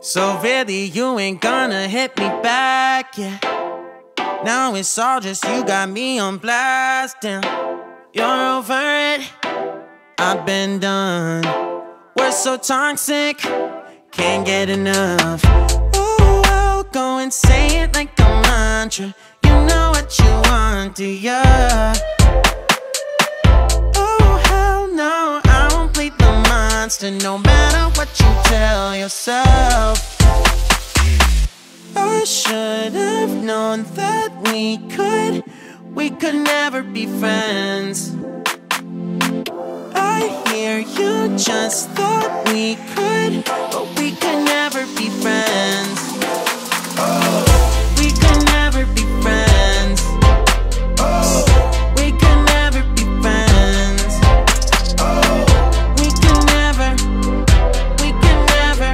So really you ain't gonna hit me back, yeah. Now it's all just you got me on blast, damn. You're over it, I've been done. We're so toxic, can't get enough. Ooh, I'll go and say it like a mantra. You know what you want, do ya? Oh, hell no, I constant, no matter what you tell yourself. I should have known that we could never be friends. I hear you just thought we could, but we could never be friends. We could never be friends. We could never be friends. We could never, we could never,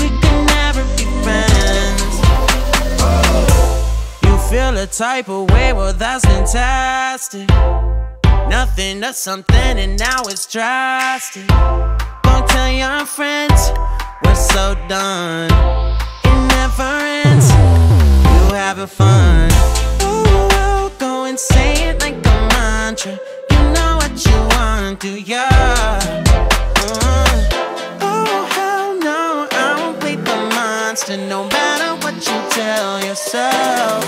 we could never be friends. You feel a type of way, well that's fantastic. Nothing to something and now it's drastic. Don't tell your friends, we're so done. It never ends, you having fun. Ooh, I'll go and say it like a mantra. You know what you want, do ya? Oh hell no, I won't play the monster. No matter what you tell yourself.